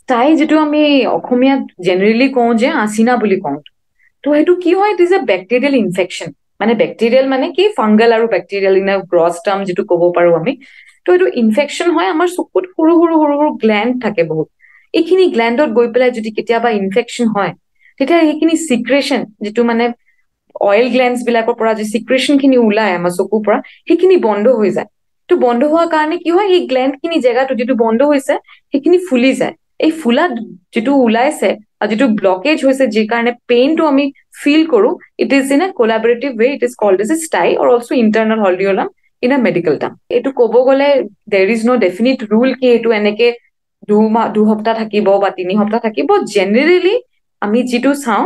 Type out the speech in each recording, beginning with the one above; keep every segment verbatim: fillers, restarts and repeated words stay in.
স্থায়ী যেটো আমি অসমীয়া জেনারেলি কওঁ যে আচিনা বুলি কওঁ, তো হেতু কি হয়, it is a bacterial infection, মানে ব্যাকটেরিয়াল মানে কি ফাঙ্গাল আৰু ব্যাকটেৰিয়াল ইন গ্ৰস টাৰ্ম যেটো কব পাৰো আমি। তো এইটো ইনফেকশন হয়, আমাৰ চকুত সৰু সৰু সৰু সৰু গ্ল্যান্ড থাকে বহুত, এইখিনি গ্ল্যান্ডত গৈ পেলাই যদি কেতিয়াবা ইনফেকশন হয় তেতিয়া এইখিনি সিক্রেশন যেটো মানে অয়েল গ্ল্যান্ডস বিলাকৰ পৰা যে সিক্ৰেশন খিনি ওলাই আমাৰ চকুৰ পৰা সেইখিনি বন্ধ হৈ যায়। তো বন্ধ হোৱাৰ কাৰণে কি হয়, এই গ্ল্যান্ড খিনি জেগাটো যেটো বন্ধ হৈছে সেইখিনি ফুলি যায়। এই ফুলা যেটো ওলাইছে আৰু যেটো ব্লকেজ হৈছে যে কাৰণে পেইনটো আমি ফিল কৰো, it is in a collaborative way, it is called as a stye or also internal hordeolum in a medical term. এইটো কব গলে there is no definite rule কি এইটো এনেকে দুমাহ দুসপ্তাহ থাকিব বা তিনি সপ্তাহ থাকিব। জেনারেলি আমি যেটো চাওঁ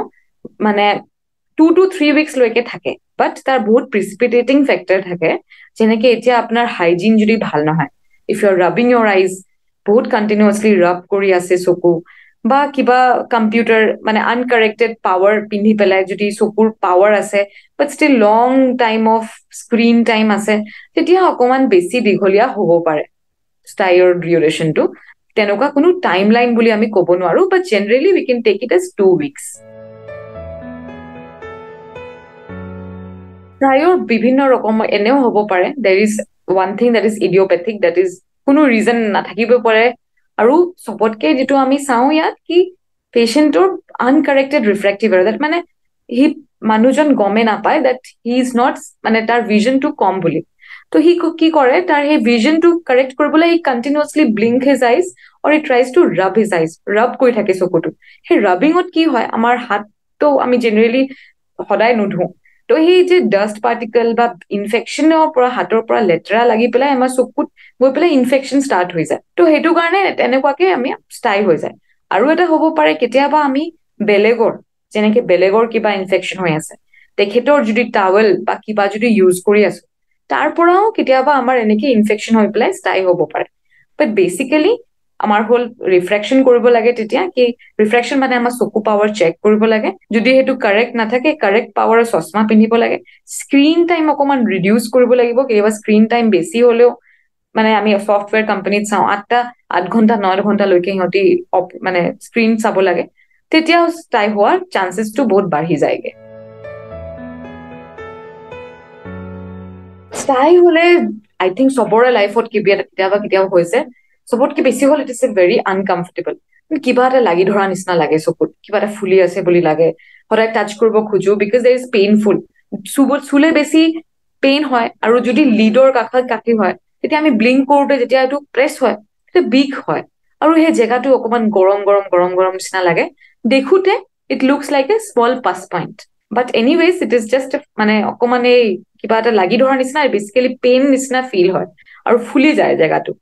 মানে টু টু থ্রি উইকস লৈকে থাকে, বাট তাৰ বহুত প্ৰিসিপিটেটিং ফ্যাক্টৰ থাকে, যেনেকে এতিয়া আপোনাৰ হাইজিন যদি ভাল নহয়, if you are rubbing your eyes বহুত কন্টিনিউয়াসলি ৰাব কৰি আছে চকু, বা কিবা কম্পিউটাৰ মানে আনকাৰেক্টেড পাওয়াৰ পিন্ধি পেলাই যদি চকুৰ পাওয়াৰ আছে but still long time of screen time আছে, তেতিয়া অকমান বেছি দীঘলীয়া হব পাৰে স্টাইৰ ডিউৰেশনটো। তেনেকুৱা কোনো টাইম লাইন বুলি আমি কব নোৱাৰো, but generally we can take it as two weeks. স্টাইৰ বিভিন্ন ৰকম এনেও হব পাৰে, there is one thing that is idiopathic, that is কোনো রিজন নাথাকিব পাৰে। আৰু সবতকে যেটো আমি চাওঁ ইয়াত কি পেশেন্টৰ আনকাৰেক্টেড ৰিফ্ৰেক্টিভ এৰ'ৰ, দ্যাট মানে হি মানুহজন গমে নাপায় দ্যাট হি ইজ নট মানে তাৰ ভিজনটো কম বুলি। তো হি কি কৰে, তাৰ সেই ভিজনটো কাৰেক্ট কৰিবলৈ he continuously blink his eyes or he tries to rub his eyes, rub কৰি থাকে চকুটো। সেই ৰাবিঙত কি হয়, আমাৰ হাতটো আমি জেনাৰেলি সদায় নুধো, তো সেই যে ডাস্ট পাৰ্টিকল বা ইনফেকশনৰ পৰা হাতৰ পৰা লেতেৰা লাগি পেলাই আমাৰ চকুত গৈ পেলাই ইনফেকশন স্টাৰ্ট হৈ যায়। তো সেইটো কাৰণে তেনেকুৱাকে আমি স্টাই হৈ যায়। আৰু এটা হ'ব পাৰে কেতিয়াবা আমি বেলেগৰ যেনেকে বেলেগৰ কিবা ইনফেকশন হৈ আছে, তেখেতৰ যদি টাৱেল বা কিবা যদি ইউজ কৰি আছো তাৰ পৰাও কেতিয়াবা আমাৰ এনেকে ইনফেকশন হৈ পেলাই স্টাই হ'ব পাৰে। বাট বেসিক্যালি আমাৰ হল ৰিফ্ৰেকশন কৰিব লাগে, তেতিয়া কি ৰিফ্ৰেকশন মানে আমাৰ চকু পাৱাৰ চেক কৰিব লাগে, যদি সেইটো কাৰেক্ট নাথাকে কাৰেক্ট পাৱাৰ চশমা পিন্ধিব লাগে, স্ক্ৰীন টাইম অকমান ৰিডিউচ কৰিব লাগিব। কেতিয়াবা স্ক্ৰীন টাইম বেছি হলেও মানে আমি সফটৱেৰ কোম্পানীত চাওঁ আঠটা আঠ ঘণ্টা ন ঘণ্টালৈকে সিহঁতি মানে স্ক্ৰীন চাব লাগে, তেতিয়াও ষ্টাই হোৱাৰ চান্সেছটো বহুত বাঢ়ি যায়গে। ষ্টাই হলে আই থিংক চবৰে লাইফত কিবা কেতিয়াবা কেতিয়াবা হৈছে, চবতকে বেছি হ'ল it is a very uncomfortable, কিবা এটা লাগি ধৰা নিচিনা লাগে চকুত, কিবা এটা ফুলি আছে বুলি লাগে, সদায় টাচ কৰিব খোজো বিকজ দেয়াৰ ইজ পেইনফুল। চুবত চুলে বেছি পেইন হয়, আৰু যদি লিডৰ কাষত কাষি হয় তেতিয়া আমি ব্লিংক কৰোঁতে যেতিয়া এইটো প্ৰেছ হয় তেতিয়া বিষ হয়, আৰু সেই জেগাটো অকণমান গৰম গৰম গৰম গৰম নিচিনা লাগে, দেখোতে it looks like a small pus point, but anyways it is just মানে অকণমান এই কিবা এটা লাগি ধৰা নিচিনা বেচিকেলি পেইন নিচিনা ফিল হয় আৰু ফুলি যায় জেগাটো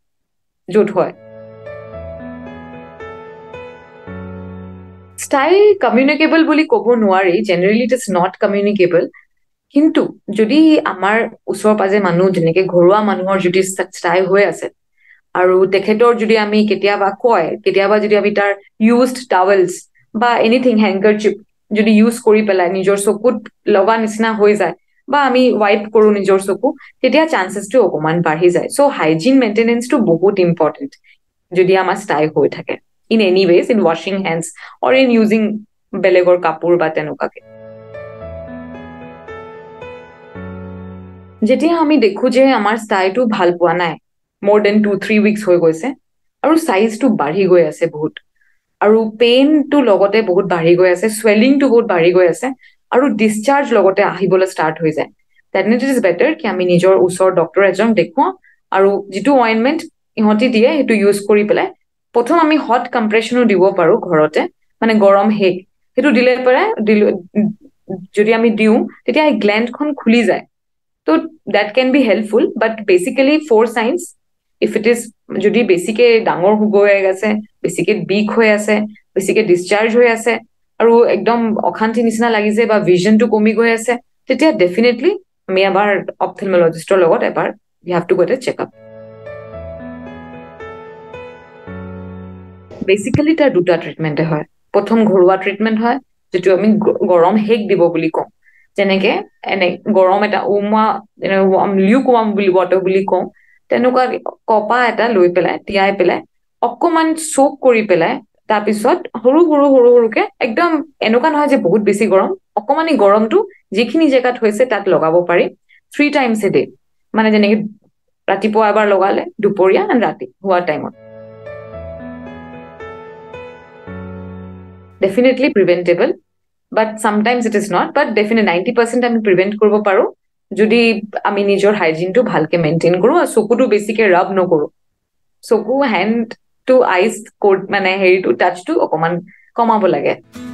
য'ত হয়। স্টাই কমিউনিকেবল বুলি ক'ব নোৱাৰি, generally it is not communicable, কিন্তু যদি আমাৰ ওচৰ পাজে মানুহ যেনেকে ঘৰুৱা মানুহৰ যদি স্টাই হৈ আছে আৰু তেখেতৰ যদি আমি কেতিয়াবা কয় কেতিয়াবা যদি আমি তাৰ ইউজড টাৱেলছ বা এনিথিং হেংকাৰচিপ যদি ইউজ কৰি পেলাই নিজৰ চকুত লগা নিচিনা হৈ যায় বা আমি ৱাইপ কৰো নিজৰ চকু, তেতিয়া চান্সেছটো অকমান বাঢ়ি যায়। সো হাইজিন মেইনটেনেন্সটো বহুত ইম্পৰ্টেণ্ট যদি আমাৰ স্টাই হৈ থাকে, ইন এনি ৱেজ, ইন ৱাশ্বিং হেণ্ডছ অৰ ইন ইউজিং বেলেগৰ কাপোৰ বা তেনেকুৱাকে। যেতিয়া আমি দেখো যে আমাৰ ষ্টাইটো ভাল পোৱা নাই, মোৰ দেন টু থ্ৰী উইকস হৈ গৈছে আৰু চাইজটো বাঢ়ি গৈ আছে বহুত, আৰু পেইনটো লগতে বহুত বাঢ়ি গৈ আছে, স্ৱেলিংটো বহুত বাঢ়ি গৈ আছে, আৰু ডিসচাৰ্জ লগতে আহিবলৈ স্টাৰ্ট হৈ যায়, দ্যাট ইট ইজ বেটাৰ কি আমি নিজৰ ওচৰ ডক্টৰ এজন দেখুৱাওঁ আৰু যিটো অইনমেণ্ট ইহঁতি দিয়ে সেইটো ইউজ কৰি পেলাই প্ৰথম আমি হট কম্প্ৰেছনো দিব পাৰো ঘৰতে, মানে গৰম হেক সেইটো দিলে পেলাই যদি আমি দিওঁ তেতিয়া এই গ্ল্যান্ডখন খুলি যায়। তো that can be helpful, but basically for signs if it is যদি বেছিকে ডাঙৰ হৈ আছে, বেছিকে বিষ হৈ আছে, বেছিকে ডিসচাৰ্জ হৈ আছে আৰু একদম অশান্তি নিচিনা লাগিছে বা ভিজনটো কমি গৈ আছে, তেতিয়া ডেফিনেটলি আমি এবাৰ অপথেলমলজিষ্টৰ লগত এবাৰ we have to get a check up. Basically তাৰ দুটা ট্ৰিটমেণ্টে হয়, প্ৰথম ঘৰুৱা ট্ৰিটমেণ্ট হয় যিটো আমি গৰম হেক দিব বুলি কওঁ, যেনেকে এনে গৰম এটা উমা লিউক ওৱাম বুলি ৱাটাৰ বুলি কওঁ, তেনেকুৱা কপা এটা লৈ পেলাই তিয়াই পেলাই অকমান চোক কৰি পেলাই তাৰপিছত হৰু হৰু হৰু হৰুকে একদম এনেকা নহয় যে বহুত বেছি গৰম অকমানি গৰমটো যেখিনি জায়গাত হৈছে তাত লগাব পাৰি three times a day মানে যেনে ৰাতিপুৱা এবাৰ লগালে দুপৰীয়া আৰু ৰাতি হোৱা টাইমত definitely preventable but sometimes it is not but definitely ninety percent আমি prevent কৰিব পাৰো যদি আমি নিজৰ hygiene টো ভালকে maintain কৰো আৰু চকুটো বেছিকে rub নকৰো চকু hand to eyes coat mane hair to touch to okoman komabo lage